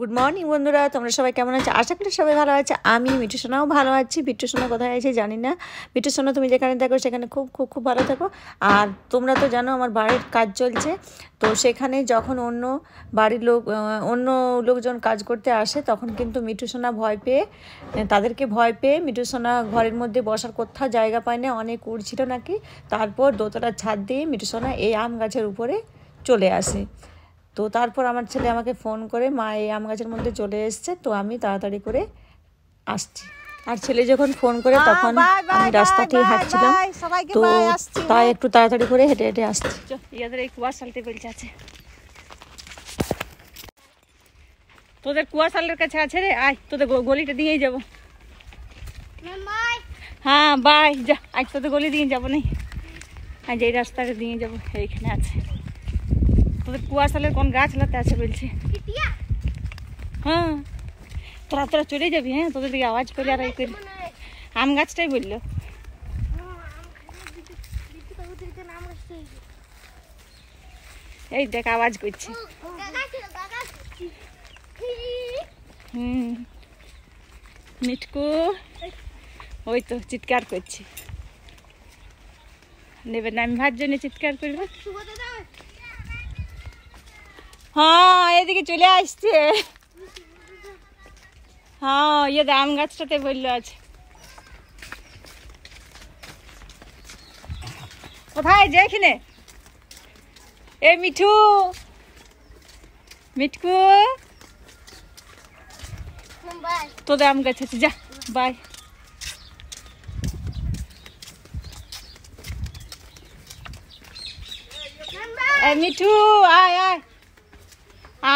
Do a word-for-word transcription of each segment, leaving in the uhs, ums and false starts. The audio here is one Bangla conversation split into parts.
গুড মর্নিং বন্ধুরা, তোমরা সবাই কেমন আছো? আশা করি সবাই ভালো আছে। আমি মিঠু সোনাও ভালো আছি। মিঠু সোনা কোথায় আছে জানি না। মিঠু সোনা, তুমি যেখানে থাকো সেখানে খুব খুব খুব ভালো থাকো। আর তোমরা তো জানো আমার বাড়ির কাজ চলছে, তো সেখানে যখন অন্য বাড়ির লোক অন্য লোকজন কাজ করতে আসে তখন কিন্তু মিঠু সোনা ভয় পেয়ে তাদেরকে ভয় পেয়ে মিঠু সোনা ঘরের মধ্যে বসার কোথাও জায়গা পায় না, অনেক উড় ছিল নাকি। তারপর দোতলার ছাদ দিয়ে মিঠু সোনা এই আম গাছের উপরে চলে আসে। তো তারপর আমার ছেলে আমাকে ফোন করে, মা এই আম গাছের মধ্যে চলে এসছে, তো আমি তাড়াতাড়ি করে আসছি। আর ছেলে যখন ফোন করে তখন আমি রাস্তাটি হাঁটছিলাম, তো তাই একটু তাড়াতাড়ি করে হেঁটে হেঁটে আসছি। তোদের কুয়াশালের কাছে আছে রে, আয় তোদের গলিটা দিয়েই যাবো। হ্যাঁ বাই, যা আজ তোদের গলি দিয়ে যাবো, নেই আজ এই রাস্তাটা দিয়ে যাবো, এইখানে আছে। তোদের কুয়াশালের কোন গাছ লাতে আছে বলছে? হ্যাঁ তোরা তোরা চলে যাবি, হ্যাঁ তোদের দিকে আওয়াজ করে আর আম গাছটাই বললো। এই দেখ আওয়াজ করছে। হুম মিটকু ওই তো চিৎকার করছে, নেবে না আমি ভাত জন্য চিৎকার করবো। হ্যাঁ এদিকে চলে আসছে, হ্যাঁ এদের আম গাছটাতে বললো আছে। কোথায় যেখানে এ মিঠু মিটকু তোদের আম গাছ আছে, যা বাই। এ মিঠু আয় আয়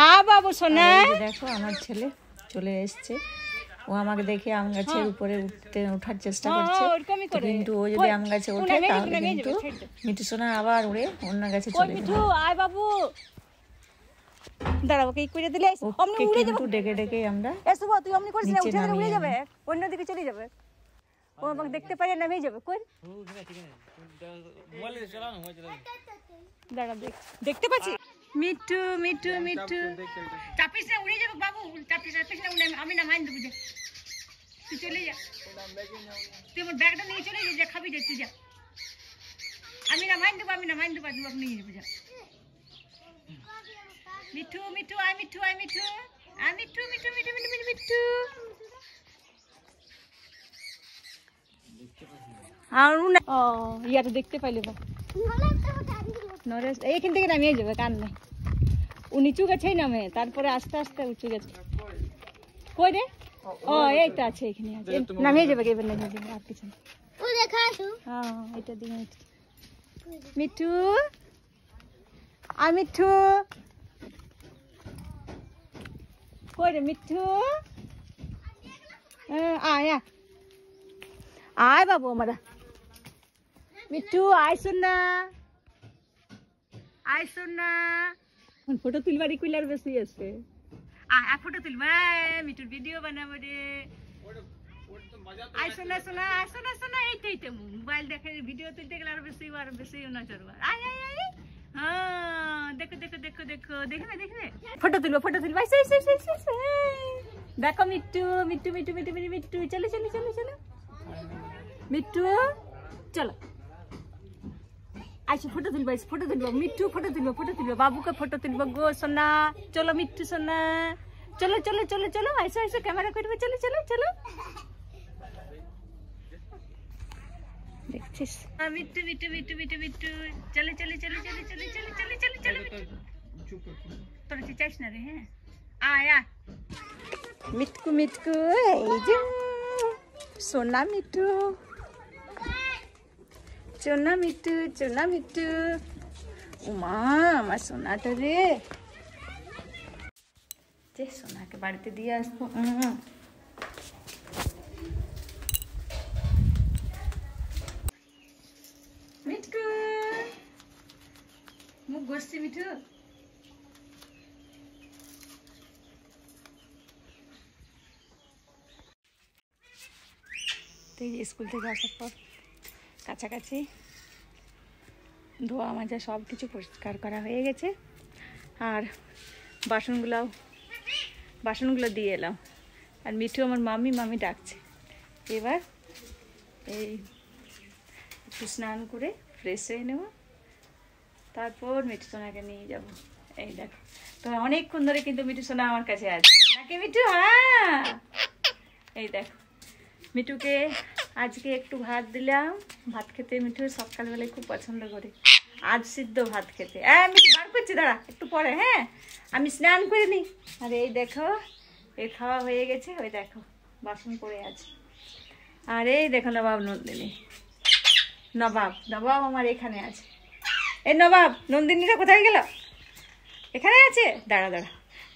আ বাবু সোনা। দেখো আমার ছেলে চলে এসছে, ও আমাকে দেখে আম গাছের উপরে উঠতে ওঠার চেষ্টা করছে, কিন্তু ও যদি আম গাছে ওঠে তাহলে কিন্তু মিঠু সোনা আবার উড়ে অন্য গাছে চলে যাবে। আয় বাবু দাঁড়াও, কি করে দিলে অমনি উড়ে যাবে। ডেকে ডেকে আমরা এ শুভ তুই অমনি করিস না, উঠে উড়ে যাবে, অন্য দিকে চলে যাবে, ও আমাকে দেখতে পারে না, হয়ে যাবে কই। মোবাইলে চালানো হয়ে যাবে, দাঁড়া দেখ দেখতে পাচ্ছি। মিঠু মিঠু মিঠু চাপিস না, উড়ে যাবে বাবু, চাপিস চাপিস না, আমি না মাইন দেবো, তুই চলে যা, তুই আমার ব্যাগটা নিয়ে চলে যা, খাবি যা তুই, যা আমি না মাইন দেবো, আমি না মাইন দেবো, তুই আপনি নিয়ে যাবো, যা। মিঠু মিঠু আয়, মিঠু আয়, মিঠু আয়, মিঠু মিঠু মিঠু মিঠু মিঠু মিঠু আর না। ও ইয়াটা দেখতে পাইলে বাবা নরেশ, এইখান থেকে নামিয়ে যাবে, কান নেই, ও নিচু গাছেই নামে, তারপরে আস্তে আস্তে উঁচু গাছে। কই রে? ও এই তো আছে, এখানে আছে, নামিয়ে যাবে, এবার নামিয়ে যাবে, আর কিছু না। ও দেখা তো, হ্যাঁ এটা দিকে মিঠু আর মিঠু। কই রে মিঠু? আয় আয় বাবু আমার মিঠু, আয় সোনা আয় সোনা, ফটো তুলবার ইকুইলার বেশি আছে, আয় আয় ফটো তুলবা, মিঠুর ভিডিও বানাবো রে। আয় সোনা সোনা, আয় সোনা সোনা, এইটাই তো মোবাইল দেখে ভিডিও তুলতে গেলে আর বেশি আর বেশি নজর বার। আয় আয় আয়, হ্যাঁ দেখো দেখো দেখো দেখো, দেখবে দেখবে, ফটো তুলবো ফটো তুলবো, আয় আয় আয় আয়, দেখো মিঠু মিঠু মিঠু মিঠু মিঠু মিঠু, চলো চলো চলো চলো মিঠু চলো, আচ্ছা ফটো তুলবো, ফটো তুলবো মিঠু, ফটো তুলবো ফটো তুলবো, বাবুকে ফটো তুলবো গো সোনা, চলো মিঠু সোনা চলো চলো চলো চলো, আইসো আইসো ক্যামেরা করবে, চলো চলো চলো, দেখছিস মিঠু মিঠু মিঠু মিঠু মিঠু, চলো চলো চলো চলো চলো চলো চলো চলো চলো, চুপ কর তোরা চিচাস না রে, হ্যাঁ আয় আয় মিঠু মিঠু, এই যে সোনা মিঠু, চোনা মিঠু চোনা মিঠু, উমা আমার সোনাটা রে, যে সোনাকে বাড়িতে দিয়ে আসবো। মিঠু মুখ ঘষছি মিঠু, স্কুল থেকে আসার পর কাছাকাছি ধোয়া মাজা সব কিছু পরিষ্কার করা হয়ে গেছে, আর বাসনগুলাও বাসনগুলো দিয়ে এলাম আর মিঠু আমার মামি মামি ডাকছে। এবার এই একটু স্নান করে ফ্রেশ হয়ে নেব, তারপর মিঠু সোনাকে নিয়ে যাব। এই দেখো তো অনেকক্ষণ ধরে কিন্তু মিঠু সোনা আমার কাছে আছে নাকি মিঠু? হ্যাঁ এই দেখো মিঠুকে আজকে একটু ভাত দিলাম, ভাত খেতে মিঠু সকালবেলায় খুব পছন্দ করে, আজ সিদ্ধ ভাত খেতে। হ্যাঁ মিঠু বার করছি দাঁড়া একটু পরে, হ্যাঁ আমি স্নান করে নিই। আর এই দেখো এই খাওয়া হয়ে গেছে, ওই দেখো বাসন পড়ে আছে। আর এই দেখো নবাব নন্দিনী, নবাব নবাব আমার এখানে আছে। এই নবাব নন্দিনীটা কোথায় গেল? এখানে আছে, দাঁড়া দাঁড়া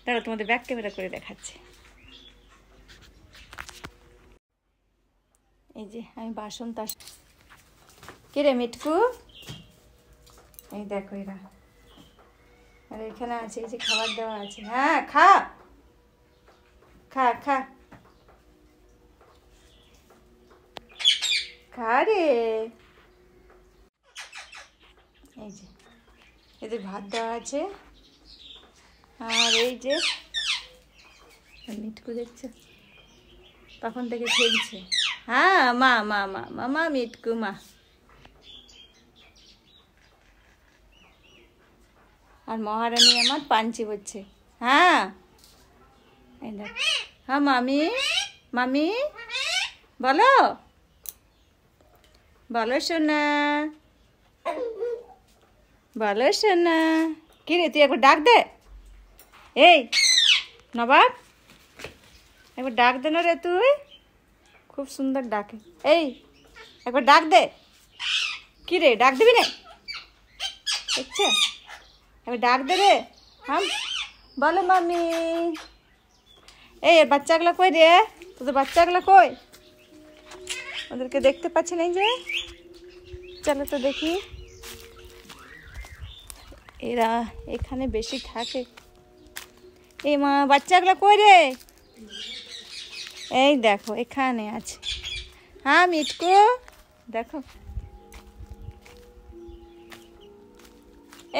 দাঁড়া তোমাদের ব্যাক ক্যামেরা করে দেখাচ্ছি। এই যে আমি বাসন তাস কেড়ে মিটকু, এই দেখো এরা আর এখানে আছে, এই যে খাবার দেওয়া আছে। হ্যাঁ খা খা খা খা রে, এই যে এদের ভাত দেওয়া আছে। আর এই যে মিটকু দেখছে তখন থেকে খেলছে। হ্যাঁ মা মা মা মা মা মিটকু মা। আর মহারানী আমার পাঞ্চি হচ্ছে। হ্যাঁ হ্যাঁ মামি মামি বলো বলো সোনা বলো সোনা। কি রে তুই একবার ডাক দে, এই নবাব একবার ডাক দে না রে, তুই খুব সুন্দর ডাকে, এই একবার ডাক দে। কি রে ডাক দিবি না, আচ্ছা একবার ডাক দে রে। হাম বলো মামি। এই বাচ্চাগুলো কই রে, তোদের বাচ্চাগুলো কই? ওদেরকে দেখতে পাচ্ছি না, যে চলো তো দেখি। এরা এখানে বেশি থাকে। এই মা বাচ্চাগুলো কই রে? এই দেখো এখানে আছে। হ্যাঁ মিটকু দেখো,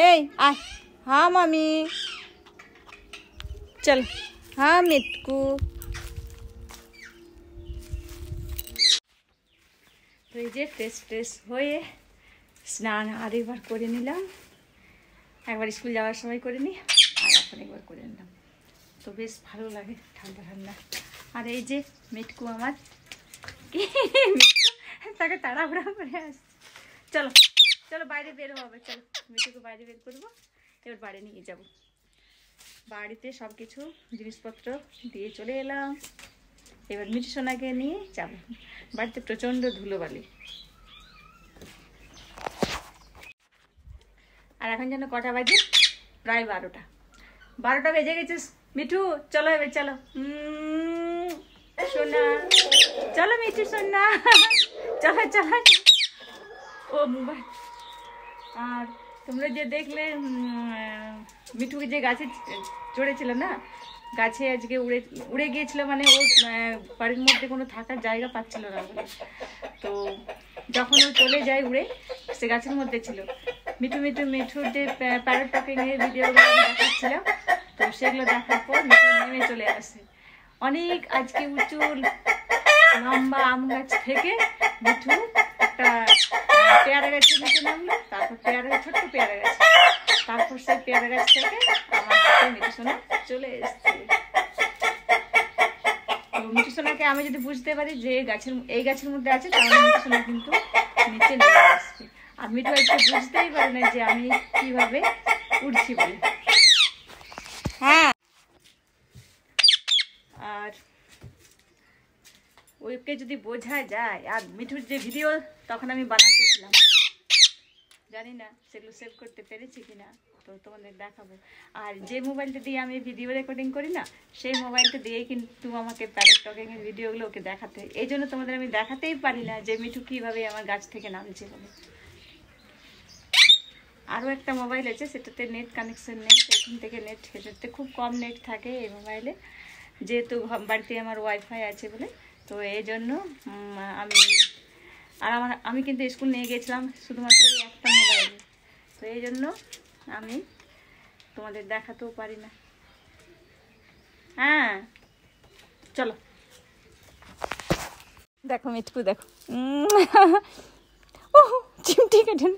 এই আয়। হ্যাঁ মামি চল। হ্যাঁ মিটকু। তো এই যে ফ্রেশ ফ্রেশ হয়ে স্নান আর একবার করে নিলাম, একবার স্কুল যাওয়ার সময় করে নিই আর এখন একবার করে নিলাম, তো বেশ ভালো লাগে ঠান্ডা ঠান্ডা। আর এই যে মিটকু আমার, তাকে তাড়াহুড়া করে আসছে। চলো চলো বাইরে বের হবে, চলো মিটুকে বাইরে বের করবো, এবার বাড়ি নিয়ে যাব। বাড়িতে সব কিছু জিনিসপত্র দিয়ে চলে এলাম, এবার মিটু সোনাকে নিয়ে যাব। বাড়িতে প্রচণ্ড ধুলোবালি। আর এখন যেন কটা বাজে, প্রায় বারোটা বারোটা বেজে গেছে। মিঠু চলো এবার চলো সোনা, চলো মিঠু সোনা চলো চলো। ও মোবাইল। আর তোমরা যে দেখলে মিঠুকে যে গাছে চড়েছিল না, গাছে আজকে উড়ে উড়ে গিয়েছিল, মানে ও বাড়ির মধ্যে কোনো থাকার জায়গা পাচ্ছিল না, তো যখন ও চলে যায় উড়ে সে গাছের মধ্যে ছিল। মিঠু মিঠু মিঠুর যে প্যারট টকিংয়ের ভিডিওগুলো দেখাচ্ছিল, তো সেগুলো দেখার পর মিঠু নেমে চলে আসে। অনেক আজকে উঁচু লম্বা আম গাছ থেকে মিঠু একটা পেয়ারা গাছের নিচে নামলো, তারপর পেয়ারা গাছ, ছোট্ট পেয়ারা গাছ, তারপর সেই পেয়ারা গাছ থেকে আমার হাতে মিঠু সোনা চলে এসছে। তো মিঠু সোনাকে আমি যদি বুঝতে পারি যে গাছের এই গাছের মধ্যে আছে, তাহলে মিঠু সোনা কিন্তু নিচে নেমে আসছে। আর মিঠু আজকে বুঝতেই পারে না যে আমি কিভাবে উঠছি বলে। হ্যাঁ আর ওকে যদি বোঝা যায়। আর মিঠুর যে ভিডিও তখন আমি বানাতেছিলাম, জানি না সেগুলো সেভ করতে পেরেছি কিনা, তো তোমাদের দেখাবো। আর যে মোবাইলটা দিয়ে আমি ভিডিও রেকর্ডিং করি না, সেই মোবাইলটা দিয়েই কিন্তু আমাকে প্যারেট টকিংয়ের ভিডিওগুলো ওকে দেখাতে হয়। এই জন্য তোমাদের আমি দেখাতেই পারি না যে মিঠু কীভাবে আমার গাছ থেকে নামছে বলে। আরও একটা মোবাইল আছে, সেটাতে নেট কানেকশন নেই, সেখান থেকে নেট, সেটাতে খুব কম নেট থাকে এই মোবাইলে। যেহেতু বাড়িতে আমার ওয়াইফাই আছে বলে, তো এই জন্য আমি আর আমার আমি কিন্তু স্কুল নিয়ে গেছিলাম শুধুমাত্র এই একটা মোবাইলে, তো এই জন্য আমি তোমাদের দেখাতেও পারি না। হ্যাঁ চলো দেখো মিটকু দেখো ওহ চিমটি কেটেন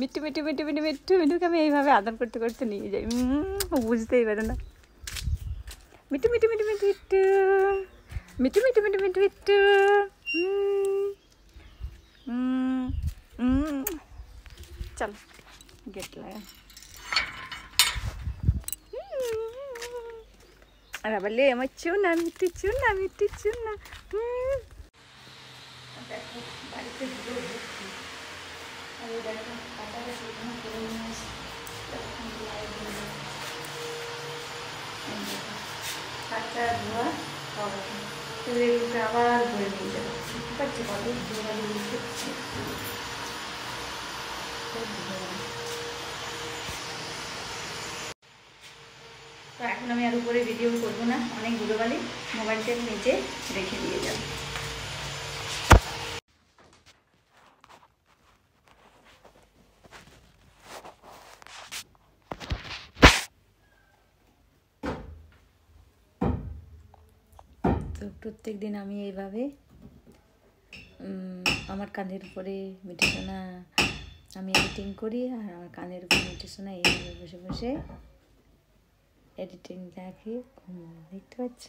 মিটু মিটু মিটু মিটু মিটু মিটুকে আমি এইভাবে আদর করতে করতে নিয়ে যাই বুঝতেই পারে না মিটু মিটু মিটু মিটু মিটু মিটু মিটু মিটু মিটু চল গেট লাগা আরে বলে আমার চুনা মিটু চুনা মিটু চুনা I would like to put a certain things that can be like this. And after that, we will cover the video. But you got it, you will be fixed. So, I can make a video for you. I will go to mobile technique. Take a video. প্রত্যেক দিন আমি এইভাবে আমার কানের উপরে মিঠেছনা আমি এডিটিং করি আর আমার কানের উপরে মিঠেছনা এইভাবে বসে বসে এডিটিং দেখি দেখতে পাচ্ছ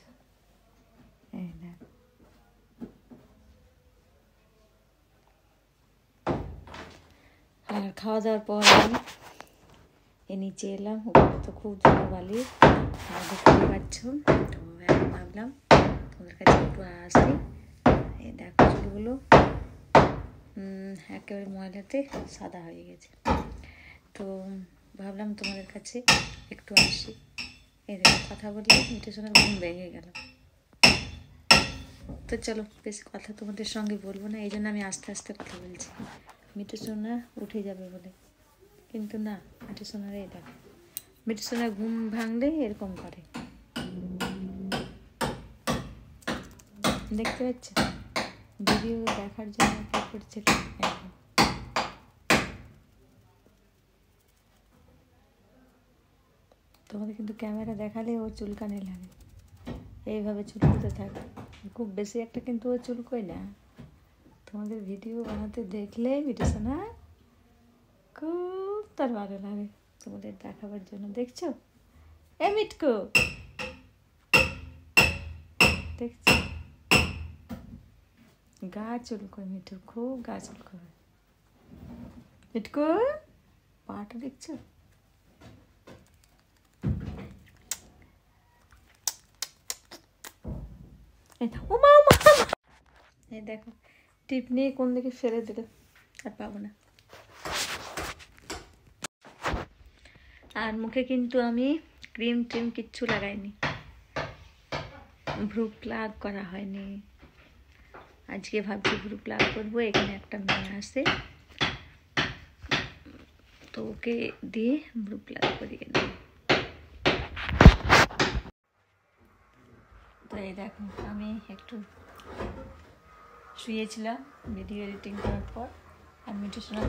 এই না আর খাওয়া দাওয়ার পর এই নিচে এলাম উপরে তো খুব জোরে বালি আর দেখতে পাচ্ছ তো আমি ভাবলাম ওদের কাছে একটু আসি এই দেখো চুলগুলো একেবারে ময়লাতে সাদা হয়ে গেছে তো ভাবলাম তোমাদের কাছে একটু আসি এই দেখো কথা বললে মিঠেছনার ঘুম ভেঙে গেল তো চলো বেশি কথা তোমাদের সঙ্গে বলবো না এই জন্য আমি আস্তে আস্তে কথা বলছি মিঠেছনা উঠে যাবে বলে কিন্তু না মিঠেছনার এই দেখো মিঠেছনার ঘুম ভাঙলে এরকম করে দেখতে পাচ্ছেন ভিডিও দেখার জন্য কি করছে তোমাদের কিন্তু ক্যামেরা দেখালে ও চুলকানি লাগে এইভাবে চুলকুতে থাকে খুব বেশি একটা কিন্তু ও চুলকোয় না তোমাদের ভিডিও বানাতে দেখলে মিঠেছনা খুব তার ভালো লাগে তোমাদের দেখাবার জন্য দেখছো এ মিটকু দেখছো গাছ চুলকোয় মিঠু খুব গাছ চুলকোয় মিটকু পাটা দেখছো এই দেখো টিপ নিয়ে কোন দিকে ফেলে দিল আর পাবো না আর মুখে কিন্তু আমি ক্রিম ট্রিম কিচ্ছু লাগাইনি ভ্রু প্লাগ করা হয়নি আজকে ভাবছি ভ্রু প্লাগ করবো এখানে একটা মেয়ে আসে তো ওকে দিয়ে ভ্রু প্লাগ করিয়ে নেব তো এই দেখো আমি একটু শুয়েছিলাম ভিডিও এডিটিং করার পর আর মিঠেছনা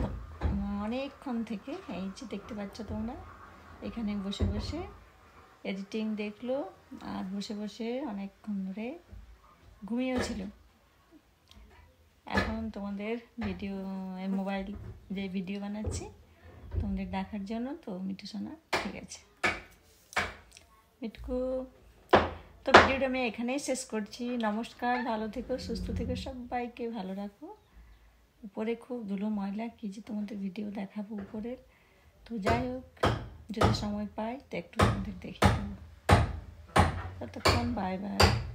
অনেকক্ষণ থেকে এই যে দেখতে পাচ্ছ তোমরা এখানে বসে বসে এডিটিং দেখলো আর বসে বসে অনেকক্ষণ ধরে ঘুমিয়েছিল এখন তোমাদের ভিডিও মোবাইল যে ভিডিও বানাচ্ছি তোমাদের দেখার জন্য তো মিঠেছনা ঠিক আছে মিটকু তো ভিডিওটা আমি এখানেই শেষ করছি নমস্কার ভালো থেকো সুস্থ থেকো সবাইকে ভালো রাখো উপরে খুব ধুলো ময়লা কি যে তোমাদের ভিডিও দেখাবো উপরের তো যাই হোক যদি সময় পাই তো একটু তোমাদের দেখে দেবো ততক্ষণ বাই বাই।